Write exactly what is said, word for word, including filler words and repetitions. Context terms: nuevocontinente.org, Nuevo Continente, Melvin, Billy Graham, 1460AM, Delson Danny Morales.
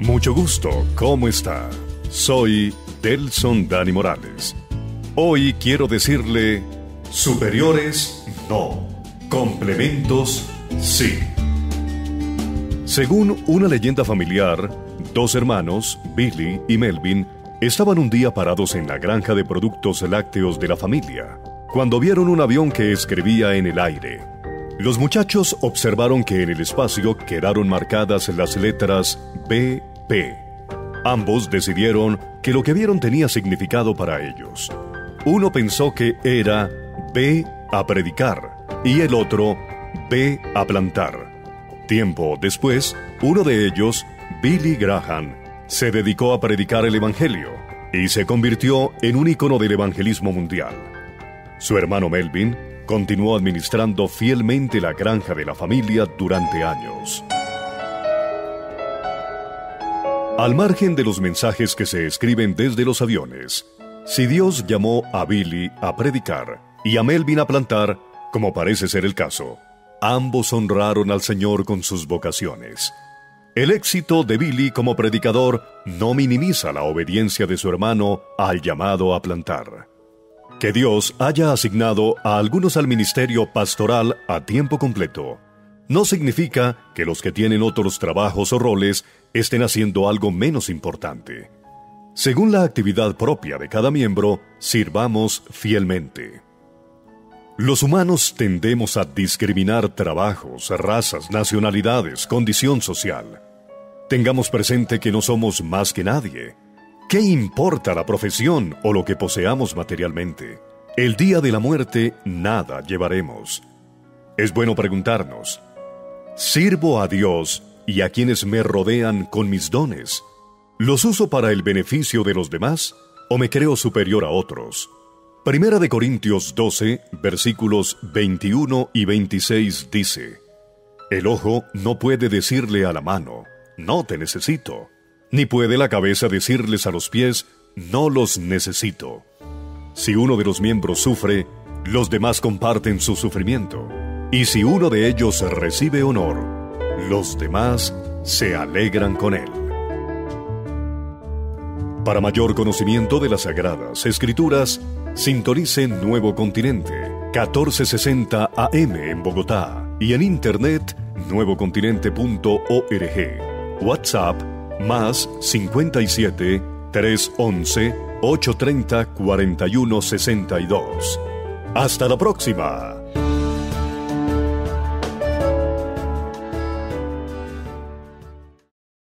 Mucho gusto, ¿cómo está? Soy Delson Danny Morales. Hoy quiero decirle, superiores no, complementos sí. Según una leyenda familiar, dos hermanos, Billy y Melvin, estaban un día parados en la granja de productos lácteos de la familia, cuando vieron un avión que escribía en el aire. Los muchachos observaron que en el espacio quedaron marcadas las letras B P. Ambos decidieron que lo que vieron tenía significado para ellos. Uno pensó que era B a predicar y el otro B a plantar. Tiempo después, uno de ellos, Billy Graham, se dedicó a predicar el evangelio y se convirtió en un ícono del evangelismo mundial. Su hermano Melvin continuó administrando fielmente la granja de la familia durante años. Al margen de los mensajes que se escriben desde los aviones, si Dios llamó a Billy a predicar y a Melvin a plantar, como parece ser el caso, ambos honraron al Señor con sus vocaciones. El éxito de Billy como predicador no minimiza la obediencia de su hermano al llamado a plantar. Que Dios haya asignado a algunos al ministerio pastoral a tiempo completo no significa que los que tienen otros trabajos o roles estén haciendo algo menos importante. Según la actividad propia de cada miembro, sirvamos fielmente. Los humanos tendemos a discriminar trabajos, razas, nacionalidades, condición social. Tengamos presente que no somos más que nadie. ¿Qué importa la profesión o lo que poseamos materialmente? El día de la muerte nada llevaremos. Es bueno preguntarnos, ¿sirvo a Dios y a quienes me rodean con mis dones? ¿Los uso para el beneficio de los demás o me creo superior a otros? Primera de Corintios doce, versículos veintiuno y veintiséis dice, el ojo no puede decirle a la mano, no te necesito. Ni puede la cabeza decirles a los pies, no los necesito. Si uno de los miembros sufre, los demás comparten su sufrimiento. Y si uno de ellos recibe honor, los demás se alegran con él. Para mayor conocimiento de las Sagradas Escrituras, sintonice Nuevo Continente, catorce sesenta A M en Bogotá y en internet, nuevo continente punto org. WhatsApp más cincuenta y siete, trescientos once, ochocientos treinta, cuarenta y uno sesenta y dos. Hasta la próxima.